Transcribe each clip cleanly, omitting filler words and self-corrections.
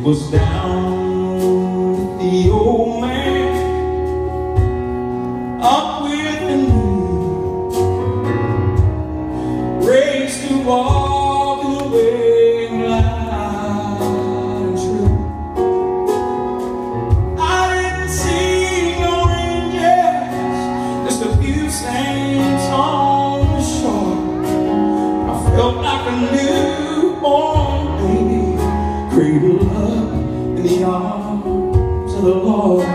It was down the old man, up with the moon, raised to walk the way light and true. I didn't see no angels, just a few saints on the shore. I felt like a newborn baby, cradled up in the arms of the Lord.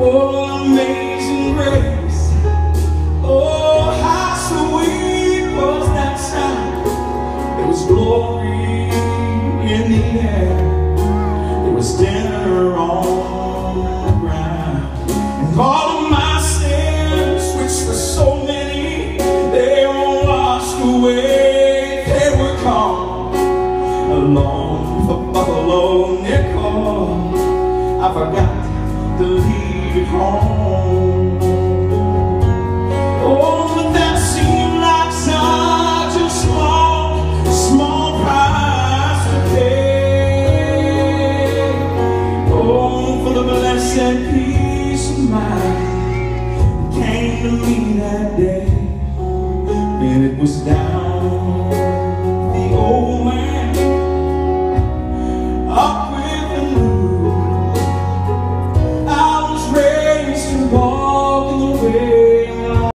Oh, amazing grace, oh, how sweet was that sound. There was glory in the air, there was dinner on the ground, and all of my sins, which were so many, they were called along for Buffalo Nickel. I forgot to leave it home. Oh, but that seemed like such a small, small price to pay. Oh, for the blessed peace of mind that came to me that day. And it was down